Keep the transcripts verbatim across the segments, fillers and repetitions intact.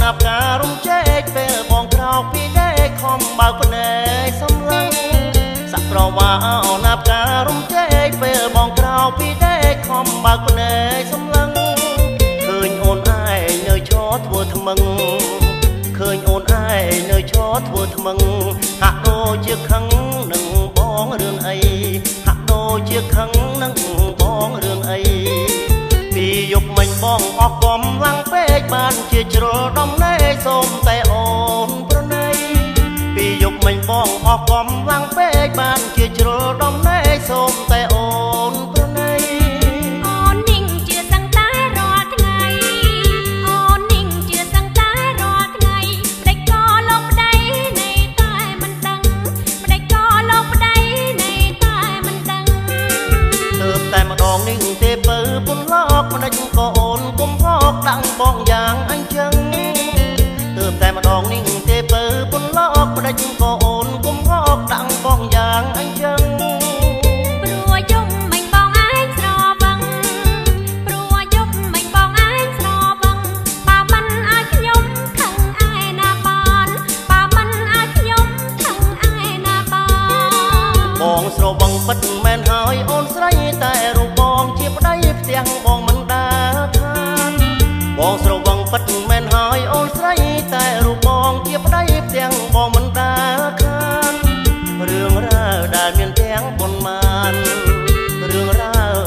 nạp cá rung chết về bong cao phi đế không bao vấn đề sông lăng sạc rau vào nạp cá rung chết về bong cao phi đế không bao vấn đề sông lăng khơi ồn ai nơi chó thua thầm mừng khơi ồn ai nơi chó thua thầm mừng hạ đô chiếc khăn nâng bóng đường ấy hạ đô chiếc khăn nâng bóng đường ấy vì dục mình bong óc bom lăng phê ban chia chờ đông nay xôm tay ôm bữa nay vì dục mình bong óc bom lăng phê ban chia chờ đông nay xôm tay ôm bữa nay ôn ninh chia sang tái rọt ngày ôn ninh chia sang tái rọt ngày đây có lộc đây này tai mình đắng đây có lộc đây này tai mình đắng từ tay mà đòn ninh tê bơ bún lóc mà đánh có ôn bún lóc đắng bong giang anh chân từ tay mà đòn ninh tê bơ bún lóc mà đánh có ôn bún lóc đắng bong giang anh chân rùa chung mình bong ái sò văng rùa chung mình bong ái sò văng bà mình ái nhung thằng ai na bàn bà mình ái nhung thằng ai na bàn bong sò văng bất men hơi ôn say tại rùa bong chia đây tiếng bong mình đã than bong sò văng bất men hơi ôn say tại rùa bong chia đây tiếng bong mình đã than น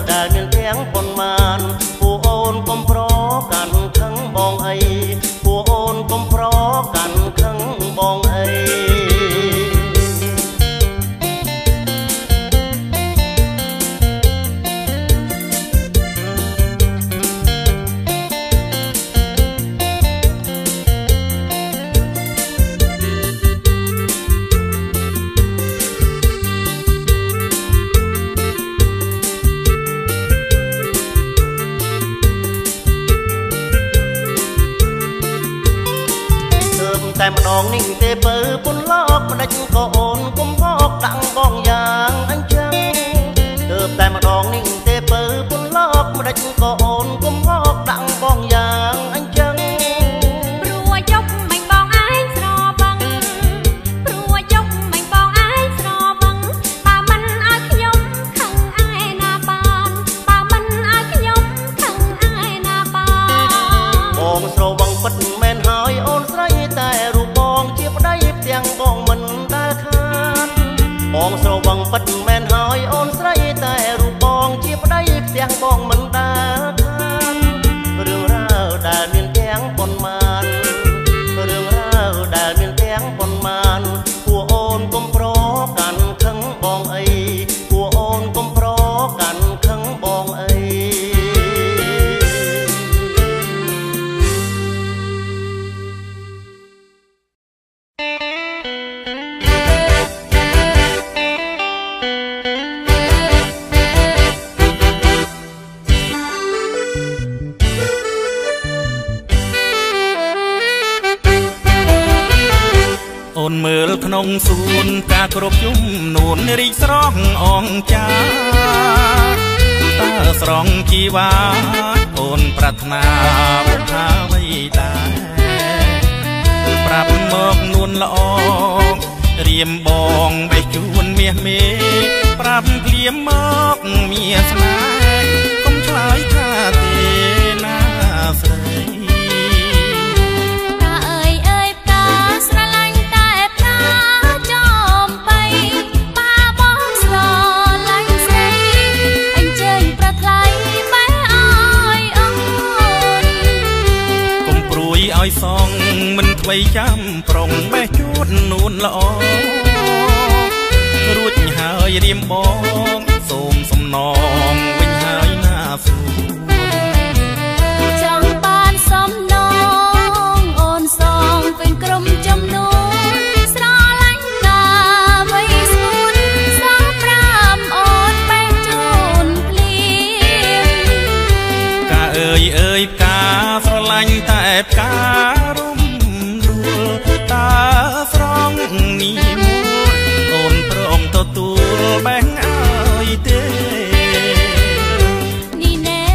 ี่แน่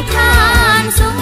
ខានសួន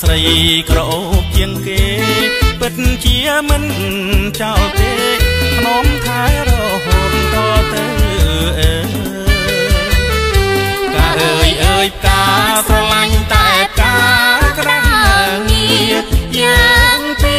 ស្រីក្រអូបជាងគេពិតជាមិនចោលទេក្នុងថែរហូតតទៅអើកាអើយអើយកាស្រឡាញ់តែកាក្រាស់ងារយើងពី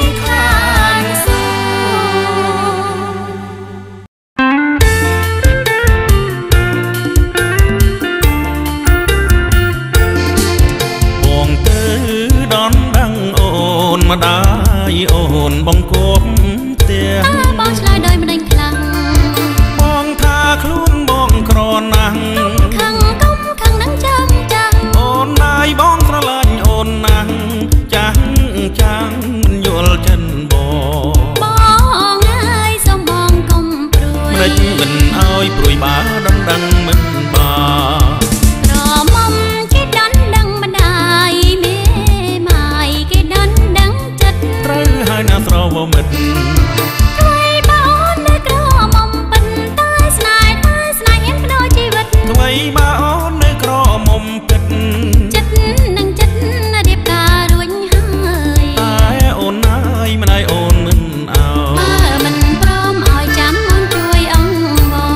ខានសួនมาได้โอนบองกบเตียงบองชลายโดยมันดังคลังบองทาคลุ้นบองกรอนนังขังก้มขังนังจังจังโอนนายบองสลายโอนนังจังจังมันโยลจันบอบองไอ้สมบองก้มปลุยได้เงินเอาปลุยบาดังดังมันบารอมอมคิดดันดังมันได้เมย์ไม่คิดดันหน้าเราบ่มิดใครบ่ออนได้กล้ามอมปิ่นใต้สนายใต้สนายยังพนอชีวิตใครบ่ออนได้กล้ามอมปิ่นจิตนั่งจิตเรียบตารุ่งหายตายโอนนายมันได้โอนมันเอาเมื่อมันพร้อมอ้อยจำมันช่วยอ่องงอ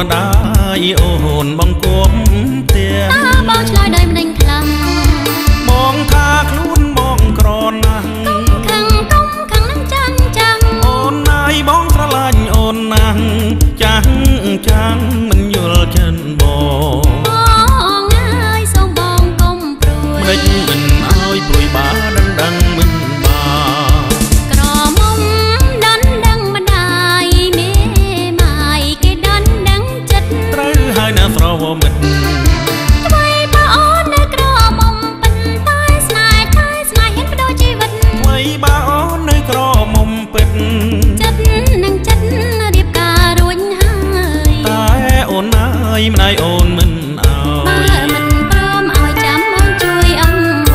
มาได้โอนบองกบเตียงบองชลายได้มันดังคลังบองทาคลุ้นบองกรอนนังขังก้มขังนังจังจังโอนนายบองสลายโอนนังจังจังมันโยลจันบอบองไอ้สมบองก้มปลุยมันมันเอาปลุยบาดังดังมันบากรอมอมดันดังมันได้เมไม่ก็ดันดังจัดตรึหายหน้าเราบ่มิดใครบ่ออนได้กล้ามอมปิ่นใต้สนายใต้สนายยังพนอชีวิตใครบ่ออนได้กล้ามอมปิ่นจิตนั่งจิตเรียบตารุ่งหายตายโอนนายมันได้โอนมันเอาเมื่อมันพร้อมอ้อยจำมันช่วยอ่องงอ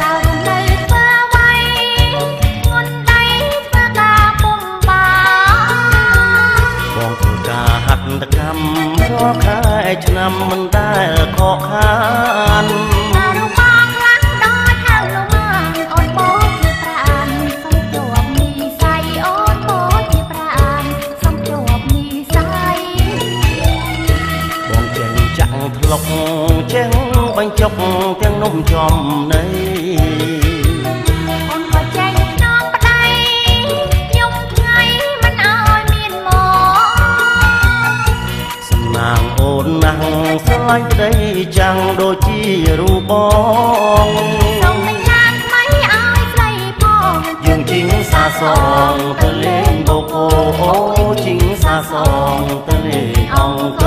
ตาคนใดเฝ้าไว้คนใดเฝ้าตาปมบามองตาหักตะกำขอคายชนำมันได้ขอคานเจ้งบังจบเจ้งนุ่มจอมในคนก็ใจน้องปะไดยกไงมันเอาเมียนหมอสนางโอนนางสลายได้จังโดยจีรูบองส่งไม่นานไม่เอาใส่พองยิ่งจริงซาสองเธอเล่นโบโกจริงซาสองเธอเล่นอองโต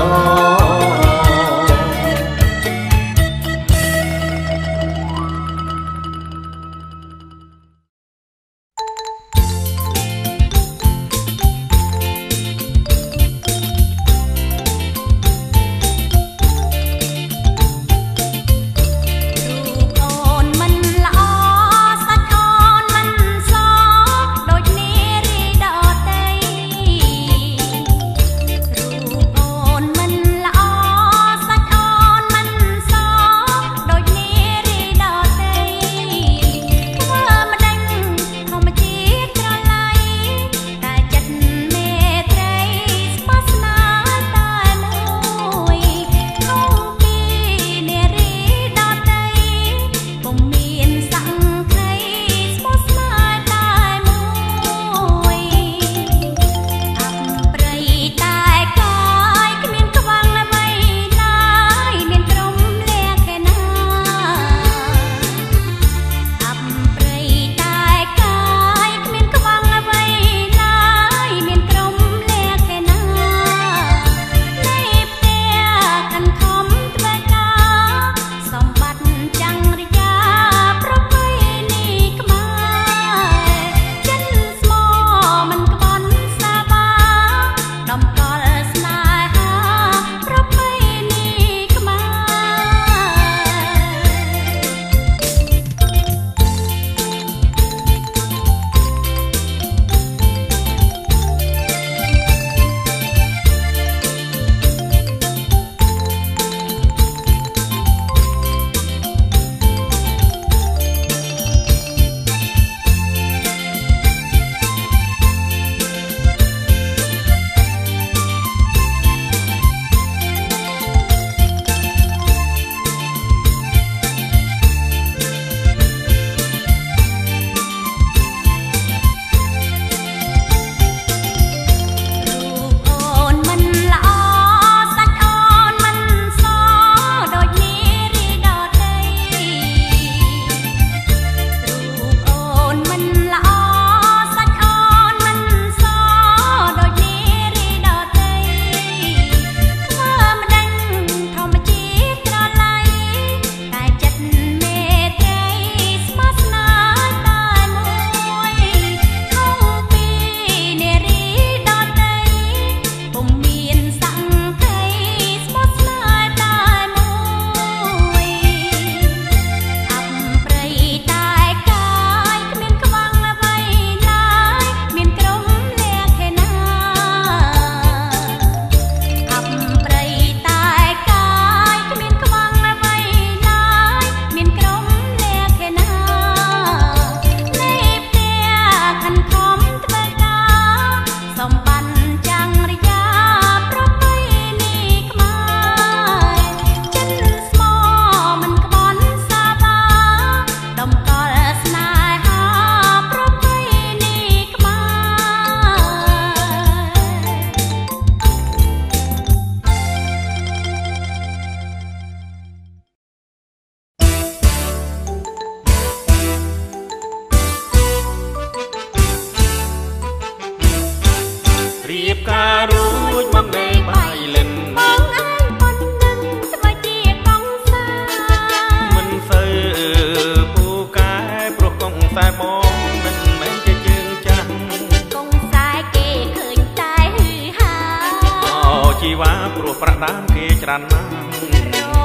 ว่าปลุกประดานเกจรันนั่ง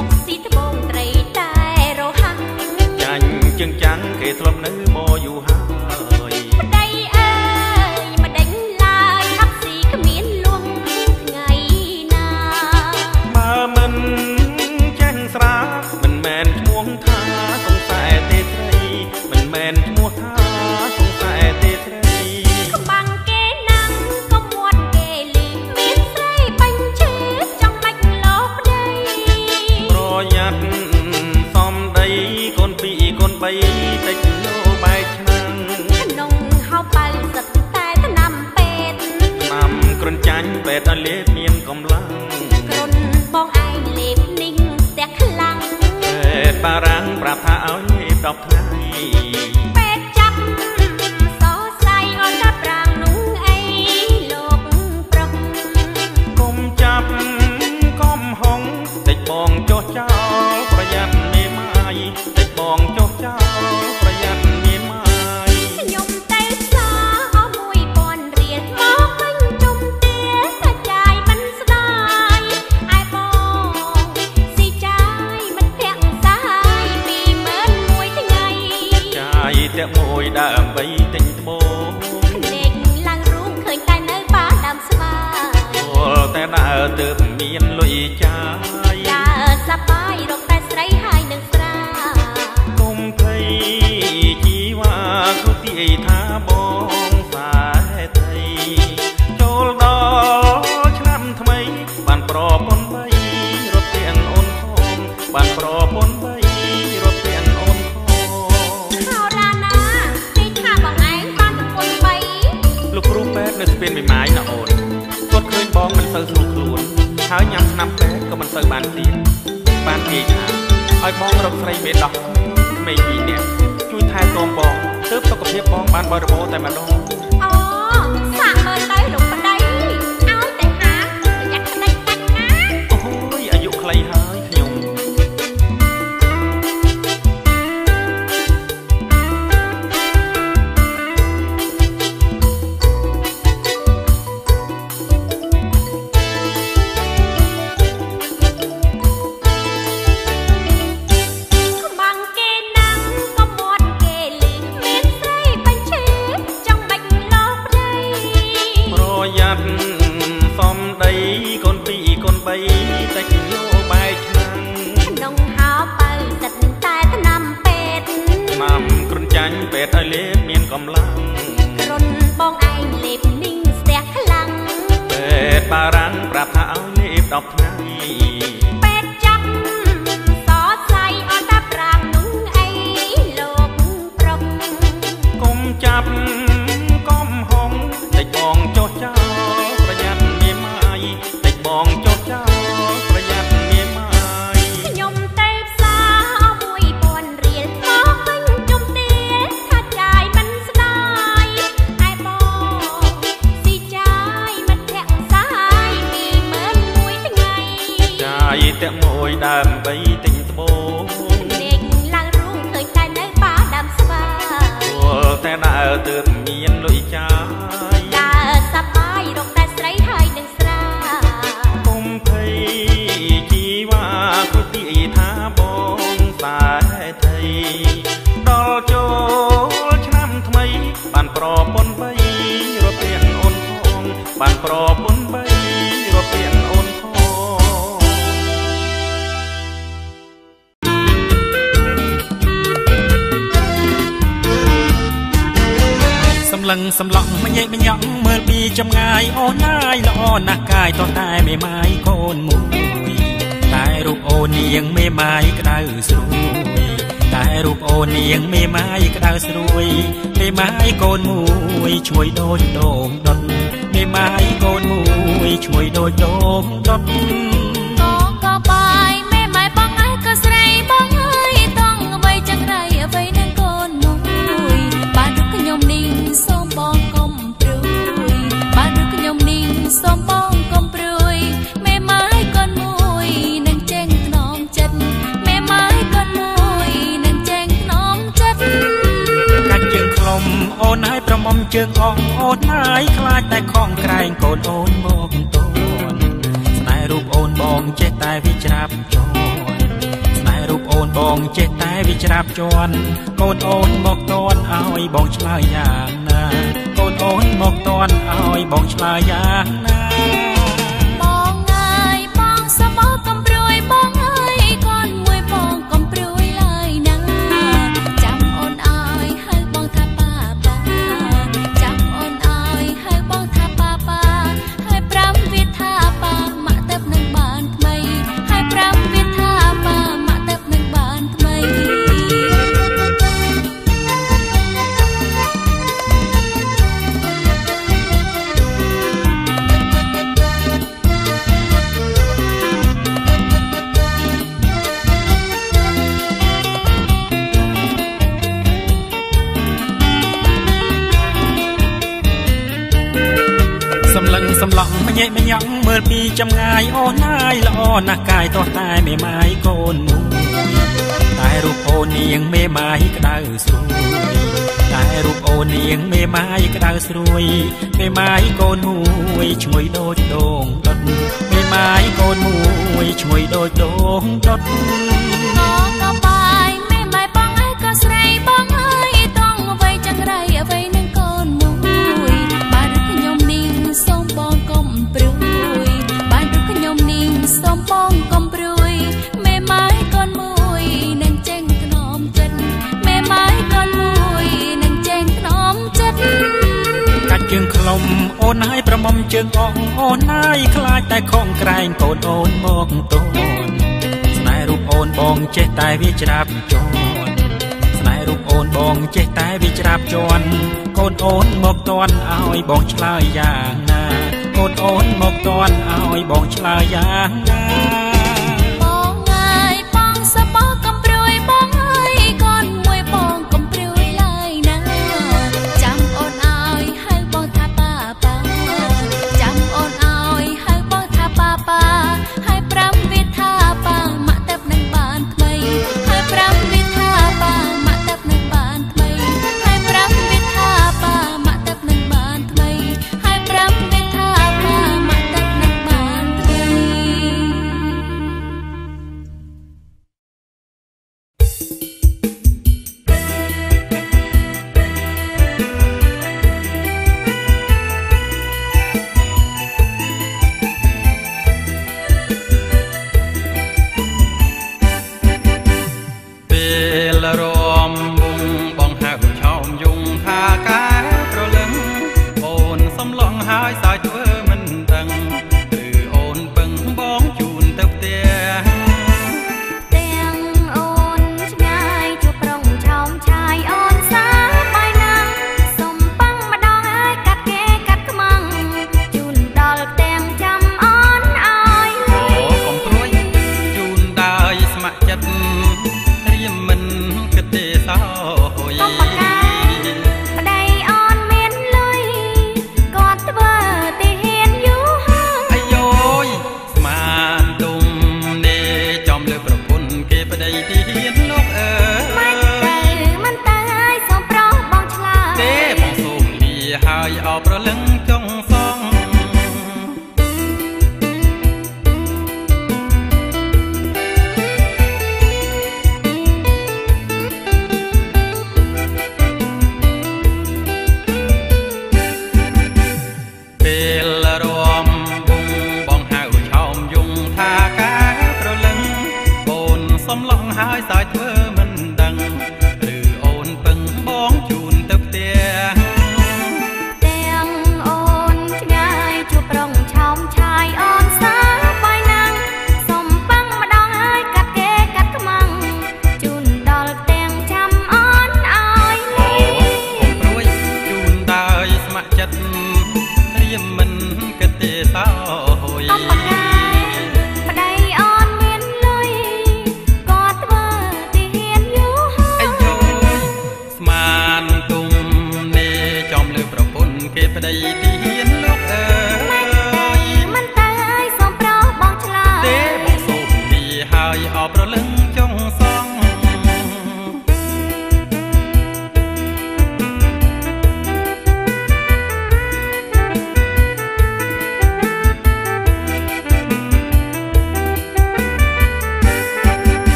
thơm nữ mô dù hát đây ơi mà đánh lại hát gì cái miếng luôn ngày nào mà mình chán xa mình men muốn tha không phải tê thấy mình men muốn tha không phải tê thấy không bằng kế năng không muốn kề lì miếng dây bánh chết trong mạch lót đây rồi nhặt xóm đây con bị con bay tịchเป็ดเล็บเมียนกำลังกลนบองไอเล็บนิ่งแต่ขลังเป็ดปารังปราพาเอาเล็บดอกไม้เป็ดจับซอใส่ออนกับรางนุ่งไอหลบปรกกลมจับก้มหงแต่บองโจเจ้าประยันไม่ไม้แต่บองโจเจ้าประยันไม่ไม้ยมเตยซาเอามวยปอนเรียนมอแต่โมยดามใบติงโบเด็กลางรุ่งเคยตายในป่าดำสบายโอ้แต่หน้าเติมเมียนลุยใจตาสบายรกแต่ใสหายหนึ่งตราคงเพยจีว่าเขาตีท้าบองสายไทยโจลดอชนำทำไมบ้านปลอปนใบรถเตียนโอนทองบ้านปลอปนใบเป็นใบไม้น่ะโอนกดเคยบองมันเซิร์ฟลูกลูนเท้าย้ำน้ำแป๊กก็มันเซิร์ฟบานเตียนบานเตียนหาไอ้บองเราใส่เม็ดดอกไม่มีเนี่ยช่วยทายตัวบองเติบโตกับเพียบบองบานบอร์โบแต่มาดองอ๋อสั่งเบอร์ได้หลงบันไดเอาแต่หาอยากได้ตังค์นะโอ้ยอายุใครหายขยงเป็ดไอเล็บเมียนกำลังกลนบองไอเล็บนิ่งแสกขลังเป็ดปารังปราพาเอาเล็บดอกไม้เป็ดจับซอใส่ออนตาปรางนุ่งไอหลบปรกกลมจับก้มหงแต่บองโจเจ้าประยันเมียไม้แต่บองโจเจ้าประยันเมียไม้ยมเตยซาเอามวยปอนเรียนมอขึ้นจุ่มตีแต่โมยดามใบติงโบเด็กลางรุ่งเคยตายในป่าดำสบายโอ้แต่หน้าเติมเมียนลุยใจตาสบายรกแต่ใสหายหนึ่งตราคงเพยจีว่าเขาตีท้าบองสายไทยดอลโจลชนำทำไมบ้านปลอปนใบรถเปลี่ยนโอนทองบ้านปลอปนใบรถเปลี่ยนโอนทองสำลังสำลังไม่ใหญ่ไม่หยั่งเมื่อปีจำง่ายอ่อนง่ายละอ่อนนักกายต่อแต่ไม่ไม้โคนมุยแต่รูปโอเนียงไม่ไม้กระดาษสรุยแต่รูปโอเนียงไม่ไม้กระดาษสรุยไม่ไม้โคนมุยช่วยโดนโด่งดนไม่ไม้โคนมุยช่วยโดนโด่งดนก็ก็ไปไม่ไม้บ้องไอ้ก็ใส่บ้องไอ้ต้องไว้จังไรไว้นั่งโคนมุยบ้านก็ยอมนิ่งបងកុំព្រួយបានឬខ្ញុំនេះសូមបងកុំព្រួយមេម៉ាយកូនមួយនឹងចេញថ្នមចិត្តមេម៉ាយកូនមួយនឹងចេញថ្នមចិត្តកាច់ជើងខ្លុំអូនហើយប្រមុំជើងអងអូនហើយខ្លាចតែខំក្រែងកូនអូនមកតូនស្នេហ៍រូបអូនបងចេះតែវិច្រាបចោលស្នេហ៍រូបអូន បងចេះតែវិច្រាប់ជន់កូនអូនមកតន់ឲ្យបងឆ្លើយយ៉ាងណាកូនអូនមកតន់ឲ្យបងឆ្លើយយ៉ាងណាបងអើយបងសបោកំព្រួយបងអើយកូនមួយបងកំព្រួយឡើយណាចាំអូនអើយហៅបងថាប៉ាប៉ាចាំអូនអើយហៅបងថាប៉ាប៉ាហើយប្រាំវាថាប៉ាម៉ាក់ទៅនឹងបានថ្មីហើយប្រាំវាថាប៉ាម៉ាក់ទៅនឹងបានថ្មីសំឡងមញេមញងមើលពីចម្ងាយអូនណាយល្អណាស់កាយតោះតែមេម៉ាយកូនមួយតែរូបអូននាងមេម៉ាយក្តៅស្រួយតែរូបអូននាងមេម៉ាយក្តៅស្រួយមេម៉ាយកូនមួយឈ្ងុយដូចដងដុតមេម៉ាយកូនមួយឈ្ងុយដូចដងដុតមកកបាយមេម៉ាយបងឯងក៏ស្រីបងអើយតង់អ្វីចឹងរៃអ្វីនឹងកូនមួយបានខ្ញុំនាងសូមបងកុំព្រួយបានខ្ញុំនាងសូមបងកុំព្រួយមេម៉ាយកូនមួយជើងខ្លុំអូនហើយប្រមុំជើងអងអូនហើយខ្លាចតែខំក្រែងកូនអូនមកតូនស្នេហ៍រូបអូនបងចេះតែវាច្រាបជន់ស្នេហ៍រូបអូនបងចេះតែវាច្រាបជន់កូនអូនមកតន់ឲ្យបងឆ្លើយយ៉ាងណាកូនអូនមកតន់ឲ្យបងឆ្លើយយ៉ាងណាបងអើយបងសបោកំព្រួយបង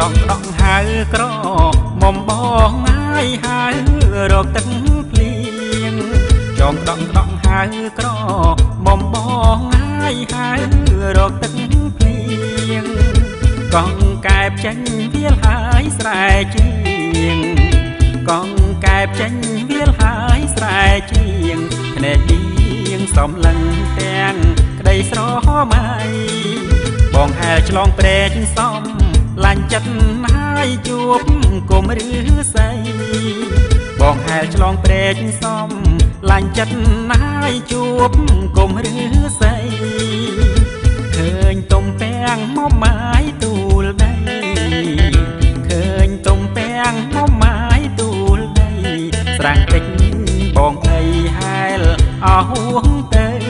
ต้องต้องหายกรอกมอมบองง่ายหายดอกตึงเปลี่ยนจองต้องต้องหายกรอกมอมบองง่ายหายดอกตึงเปลี่ยนกองแกบจันเวียนหายสายเจียงกองแกบจันเวียนหายสายเจียงแนบเดียงสมลังแตงได้สร้อยไม้บองหายฉลองเปรย์จึงซ้อมหลังจัดหายจูบกลมหรือใสบองหายฉลองเปรย์จึงซ้อมหลังจัดหายจูบกลมหรือใสเคยตมแป้งมอมไม้ตูลได้เคยตมแป้งมอมไม้ตูลได้สร้างเต็กบองไอหายเอาห่วงเตย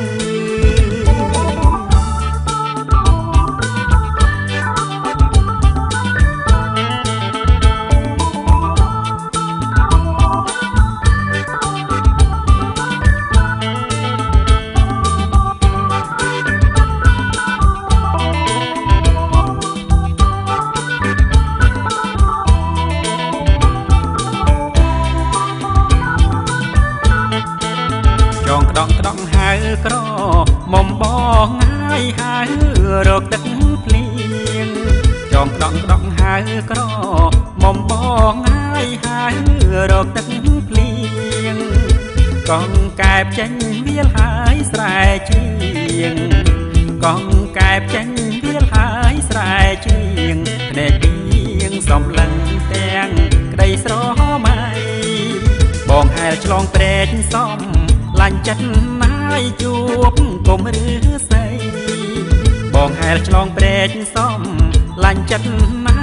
กรอกมอมบองง่ายหายดอกตึงเปลี่ยนจองดองดองหายกรอกมอมบองง่ายหายดอกตึงเปลี่ยนกองแกบจันเวียนหายสายเจียงกองแกบจันเวียนหายสายเจียงแดดเดียงสมลังแตงใครสร้อยไม้บองหายฉลองเปรตซ้อมหลังจัดไม้จูบกลมหรือใสบองหายฉลองเปรตซ้อมหลังจัดไม้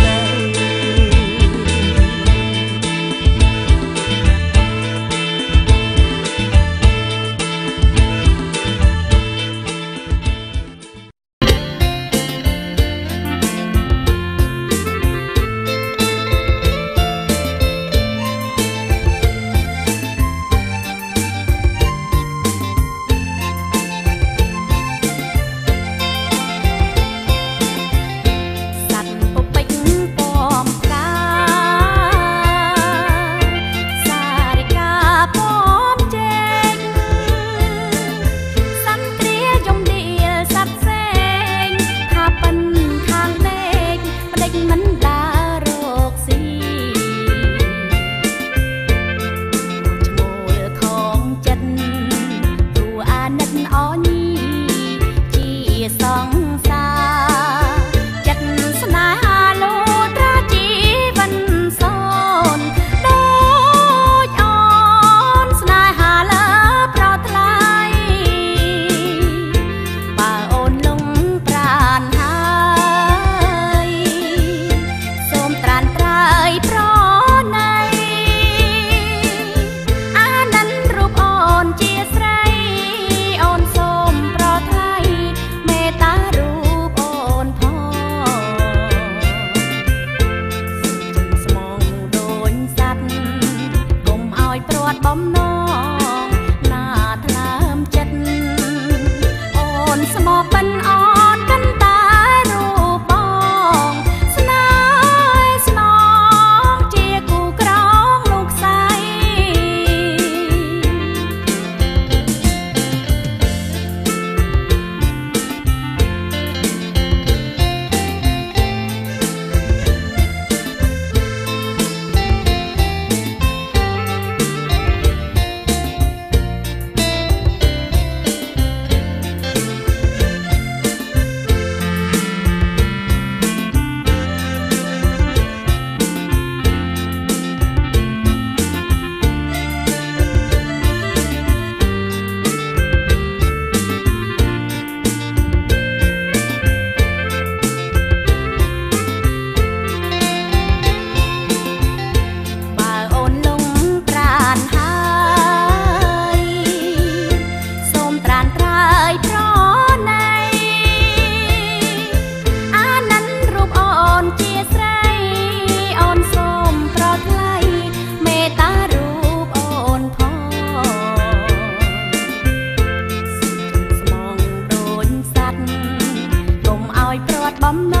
จ Chị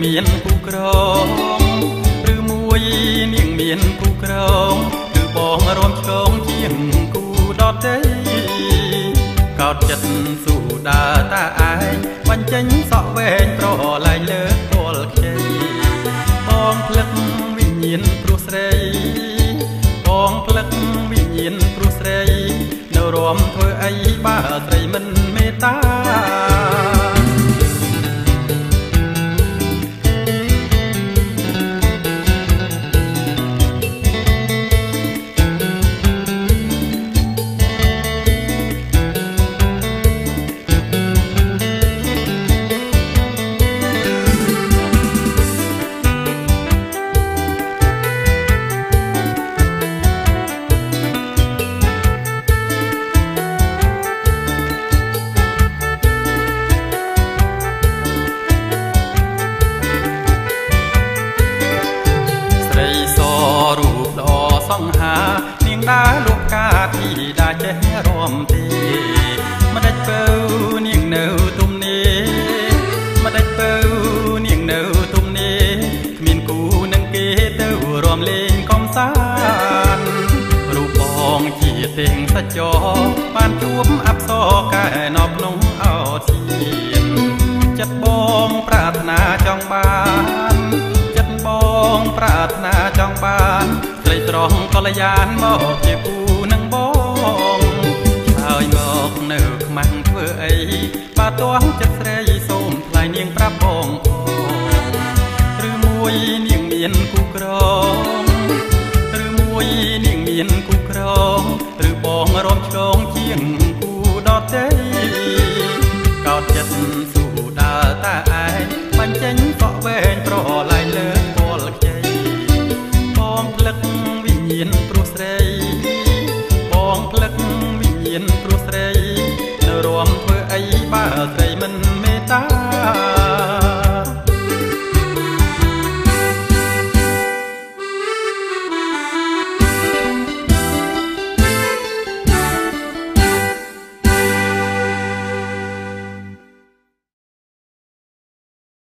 เมียนผู้ครองหรือมวยเนียงเมียน មានគូក្រងគឺបងរំចងជាងគូដតទេកោតចិត្តសូដាតាឯងបាញ់ចេញសក់វែងប្រលែងលើពលខ្ចីបងផ្លឹកវិញ្ញាណព្រោះស្រីបងផ្លឹកវិញ្ញាណព្រោះស្រីនៅរំធ្វើអីបើស្រីមិនមេត្តានាងដាលោកកាធីដាចេះរំទេមិនដេចពៅនាងនៅទុំនេះមិនដេចពៅនាងនៅទុំនេះគ្មានគូនឹងគេទៅរំលេងកំសាន្តរូបបងជាទេងសច្ចរបានជួបអប្សរកែណោក្នុងអោធានចិត្តបងប្រាថ្នាចង់បានចិត្តបងប្រាថ្នាចង់បានត្រង់កល្យានមកជាគូនឹងបងហើយមកនៅខ្មាំងធ្វើអីបើទាស់ចិត្តស្រីសូមថ្លែងនាងប្រាប់បងឬមួយនាងមានគូក្រងឬមួយនាងមានគូក្រងឬបងរំឆ្លងជាងគូដតេកោតចិត្តសូដាតាឯងបាញ់ចេញសក់វែងប្រឡែងលើពលខ្ចីបងផ្លឹកព្រោះស្រីបងផ្លឹកវិញ្ញាណព្រោះស្រី